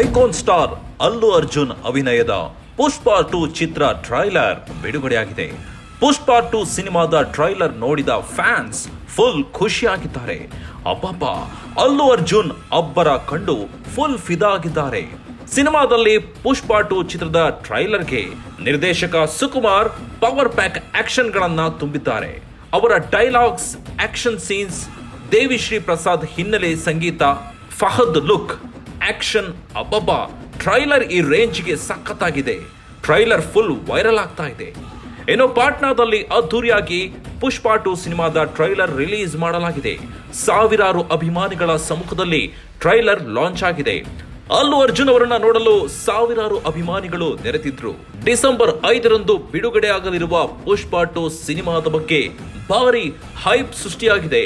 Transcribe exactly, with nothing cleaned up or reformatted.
Icon star Allu Arjun ಅಭಿನಯದ ಪುಷ್ಪ to ಚಿತ್ರ trailer ಬಿಡುಗಡೆಯಾಗಿದೆ. ಪುಷ್ಪ ಟು ಸಿನಿಮಾದ ಟ್ರೈಲರ್ ನೋಡಿದ ಫ್ಯಾನ್ಸ್ ಫುಲ್ ಖುಷಿಯಾಗಿದ್ದಾರೆ. ಅಬ್ಬಬ್ಬ, ಅಲ್ಲು ಅರ್ಜುನ್ ಅಬ್ಬರ ಕಂಡು ಫುಲ್ ಫಿದಾ ಆಗಿದ್ದಾರೆ. ಸಿನಿಮಾದಲ್ಲಿ ಪುಷ್ಪ ಟು ಚಿತ್ರದ ಟ್ರೈಲರ್ಗೆ ನಿರ್ದೇಶಕ ಸುಕುಮಾರ್ ಪವರ್ ಪ್ಯಾಕ್ ಆಕ್ಷನ್ಗಳನ್ನು ತುಂಬಿದ್ದಾರೆ. ಅವರ dialogues, action scenes, Devi Shri Prasad ಹಿನ್ನೆಲೆ ಸಂಗೀತ, ಫಹದ್ ಲುಕ್, ಆಕ್ಷನ್, ಅಬ್ಬಬ್ಬ ಟ್ರೈಲರ್ ಈ ರೇಂಜ್ಗೆ ಸಖತ್ತಾಗಿದೆ. ಟ್ರೈಲರ್ ಫುಲ್ ವೈರಲ್ ಆಗ್ತಾ ಇದೆ. ಏನೋ ಪಾಟ್ನಾದಲ್ಲಿ ಅದ್ದೂರಿಯಾಗಿ ಪುಷ್ಪ ಟು ಸಿನಿಮಾದ ಟ್ರೈಲರ್ ರಿಲೀಸ್ ಮಾಡಲಾಗಿದೆ. ಸಾವಿರಾರು ಅಭಿಮಾನಿಗಳ ಸಮ್ಮುಖದಲ್ಲಿ ಟ್ರೈಲರ್ ಲಾಂಚ್ ಆಗಿದೆ. ಅಲ್ಲು ಅರ್ಜುನ್ ಅವರನ್ನ ನೋಡಲು ಸಾವಿರಾರು ಅಭಿಮಾನಿಗಳು ನೆರೆತಿದ್ರು. ಡಿಸೆಂಬರ್ ಐದರಂದು ಬಿಡುಗಡೆಯಾಗಲಿರುವ ಪುಷ್ಪ ಟು ಸಿನಿಮಾದ ಬಗ್ಗೆ ಭಾರಿ ಹೈಪ್ ಸೃಷ್ಟಿಯಾಗಿದೆ.